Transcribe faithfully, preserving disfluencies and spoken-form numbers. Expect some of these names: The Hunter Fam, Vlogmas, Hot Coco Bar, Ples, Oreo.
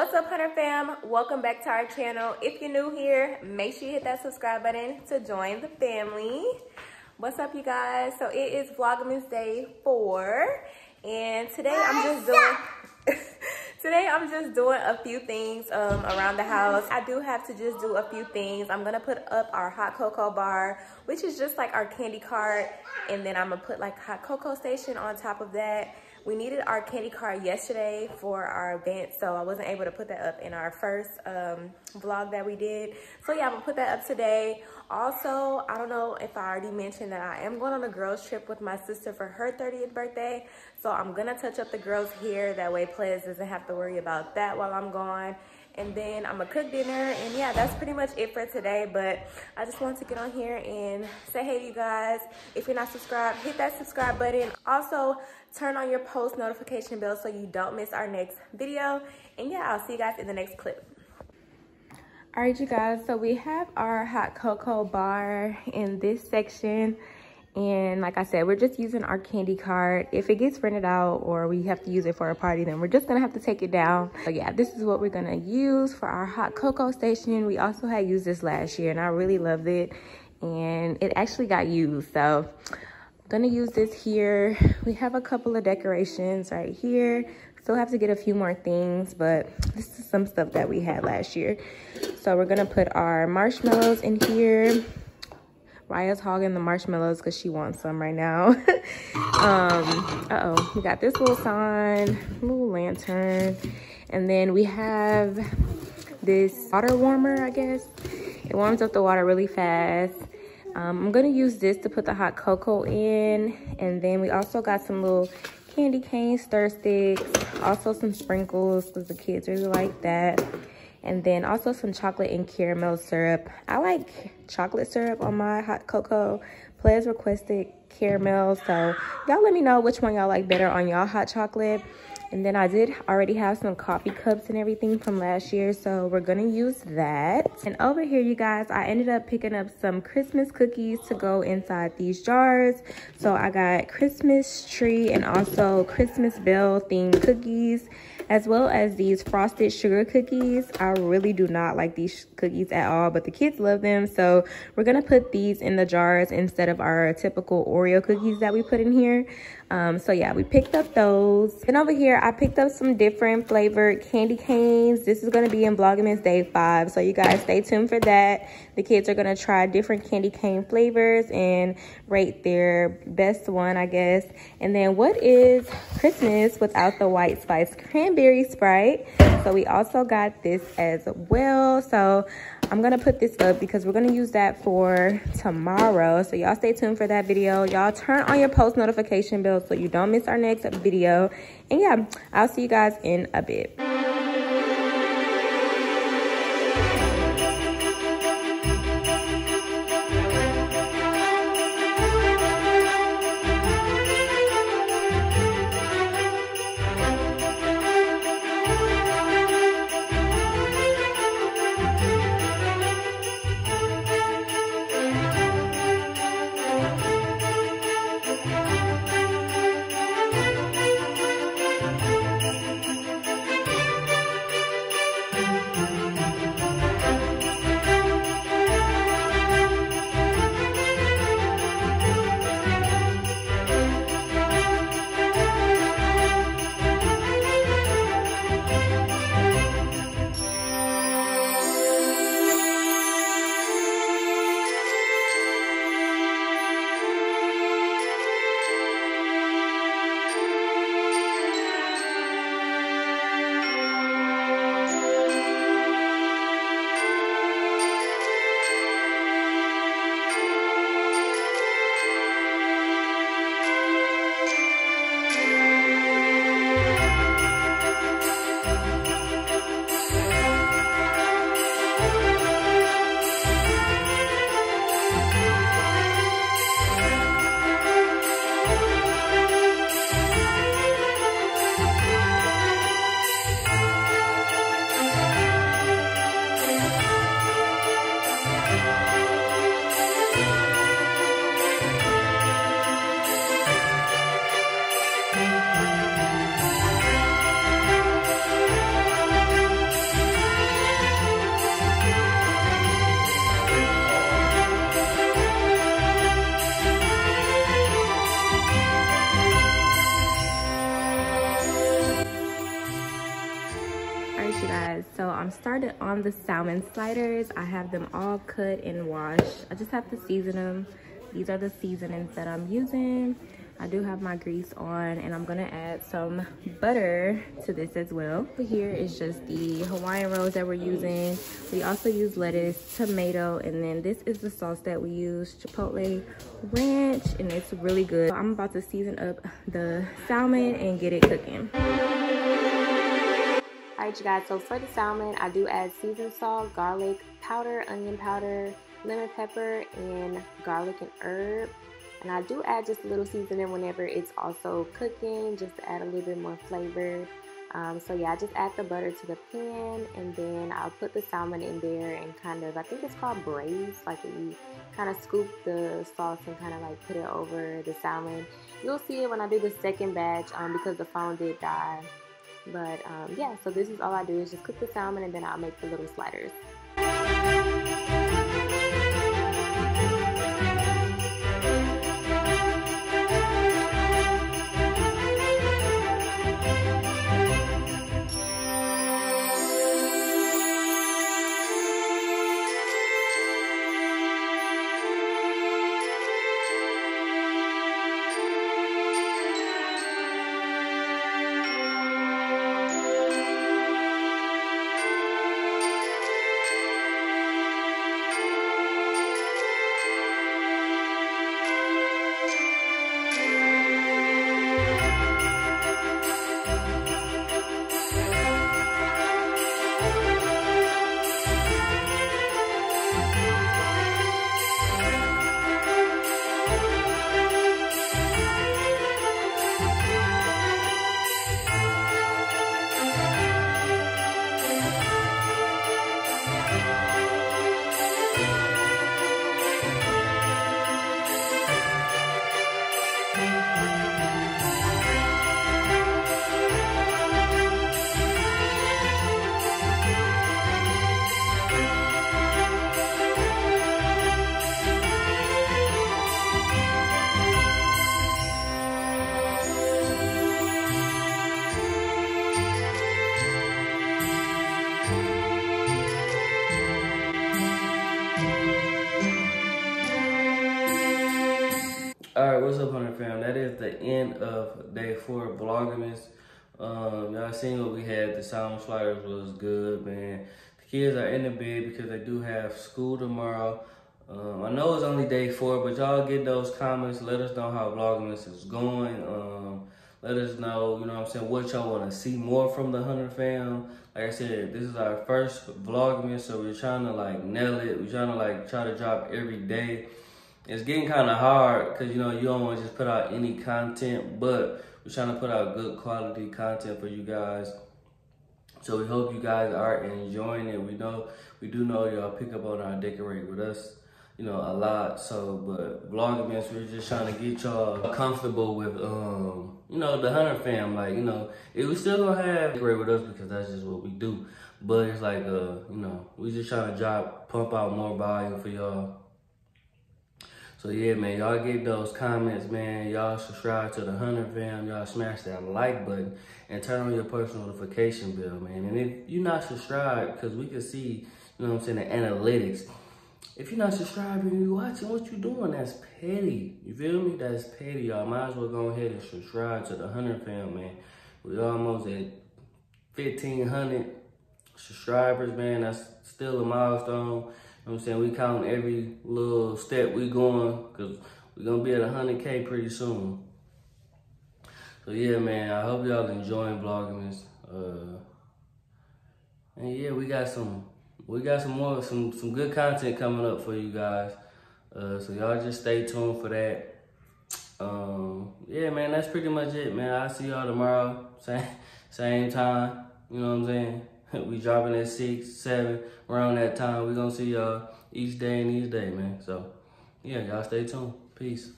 What's up, Hunter Fam? Welcome back to our channel. If you're new here, make sure you hit that subscribe button to join the family. What's up, you guys? So it is Vlogmas day four, and today I'm just doing today I'm just doing a few things um around the house. I do have to just do a few things. I'm gonna put up our hot cocoa bar, which is just like our candy cart, and then I'm gonna put like hot cocoa station on top of that. We needed our candy cart yesterday for our event, so I wasn't able to put that up in our first um, vlog that we did. So yeah, I'm gonna put that up today. Also, I don't know if I already mentioned that I am going on a girls trip with my sister for her thirtieth birthday. So I'm gonna touch up the girls' hair, that way Ples doesn't have to worry about that while I'm gone. And then I'm gonna cook dinner, and yeah, that's pretty much it for today. But I just wanted to get on here and say hey to you guys. If you're not subscribed, hit that subscribe button. Also, turn on your post notification bell so you don't miss our next video. And yeah, I'll see you guys in the next clip. All right, you guys, so we have our hot cocoa bar in this section, and like I said, we're just using our candy cart. If it gets rented out or we have to use it for a party, then we're just gonna have to take it down. So yeah, this is what we're gonna use for our hot cocoa station. We also had used this last year and I really loved it, and it actually got used, so I'm gonna use this here. We have a couple of decorations right here. Still have to get a few more things, but this is some stuff that we had last year. So we're gonna put our marshmallows in here. Raya's hogging the marshmallows because she wants some right now. um, uh-oh, we got this little sign, little lantern. And then we have this water warmer, I guess. It warms up the water really fast. Um, I'm gonna use this to put the hot cocoa in. And then we also got some little candy cane stir sticks. Also some sprinkles because the kids really like that. And then also some chocolate and caramel syrup. I like chocolate syrup on my hot cocoa. Ples requested caramel, so y'all let me know which one y'all like better on y'all hot chocolate. And then I did already have some coffee cups and everything from last year, so we're gonna use that. And over here, you guys, I ended up picking up some Christmas cookies to go inside these jars. So I got Christmas tree and also Christmas bell themed cookies, as well as these frosted sugar cookies. I really do not like these cookies at all, but the kids love them. So we're gonna put these in the jars instead of our typical Oreo cookies that we put in here. Um, so yeah, we picked up those. And over here, I picked up some different flavored candy canes. This is gonna be in Vlogmas day five. So you guys stay tuned for that. The kids are gonna try different candy cane flavors and rate their best one, I guess. And then what is Christmas without the white spice cranberry? Sprite. So we also got this as well. So I'm gonna put this up because we're gonna use that for tomorrow. So y'all stay tuned for that video. Y'all turn on your post notification bell so you don't miss our next video. And yeah, I'll see you guys in a bit. Alright you guys, so I'm started on the salmon sliders. I have them all cut and washed. I just have to season them. These are the seasonings that I'm using. I do have my grease on, and I'm gonna add some butter to this as well. Here is just the Hawaiian rolls that we're using. We also use lettuce, tomato, and then this is the sauce that we use, chipotle ranch, and it's really good. So I'm about to season up the salmon and get it cooking. All right, you guys, so for the salmon, I do add seasoned salt, garlic powder, onion powder, lemon pepper, and garlic and herb. And I do add just a little seasoning whenever it's also cooking, just to add a little bit more flavor. Um, so yeah, I just add the butter to the pan, and then I'll put the salmon in there and kind of, I think it's called braise, like you kind of scoop the sauce and kind of like put it over the salmon. You'll see it when I do the second batch um, because the phone did die. But um, yeah, so this is all I do is just cook the salmon, and then I'll make the little sliders. Alright, what's up, Hunter Fam? That is the end of day four of Vlogmas. Um, y'all seen what we had. The salmon sliders was good, man. The kids are in the bed because they do have school tomorrow. Um, I know it's only day four, but y'all get those comments. Let us know how Vlogmas is going. Um, let us know, you know what I'm saying, what y'all want to see more from the Hunter Fam. Like I said, this is our first Vlogmas, so we're trying to like nail it. We're trying to like try to drop every day. It's getting kind of hard because, you know, you don't want to just put out any content, but we're trying to put out good quality content for you guys. So we hope you guys are enjoying it. We know, we do know y'all pick up on our decorate with us, you know, a lot. So, but Vlogmas, we're just trying to get y'all comfortable with, um, you know, the Hunter Fam. Like, you know, it, we still gonna have decorate with us because that's just what we do. But it's like, uh, you know, we just trying to drop, pump out more volume for y'all. So yeah, man, y'all get those comments, man. Y'all subscribe to the Hunter Fam. Y'all smash that like button and turn on your post notification bell, man. And if you're not subscribed, because we can see, you know what I'm saying, the analytics. If you're not subscribed and you're watching, what you doing? That's petty. You feel me? That's petty, y'all. Might as well go ahead and subscribe to the Hunter Fam, man. We're almost at fifteen hundred subscribers, man. That's still a milestone. You know what I'm saying? We count every little step we going, because we're going to be at one hundred K pretty soon. So, yeah, man, I hope y'all enjoying Vlogmas. Uh, and, yeah, we got some we got some more, some, some good content coming up for you guys. Uh, so, y'all just stay tuned for that. Um, yeah, man, that's pretty much it, man. I'll see y'all tomorrow, same, same time, you know what I'm saying? We dropping at six, seven, around that time. We're going to see y'all each day and each day, man. So, yeah, y'all stay tuned. Peace.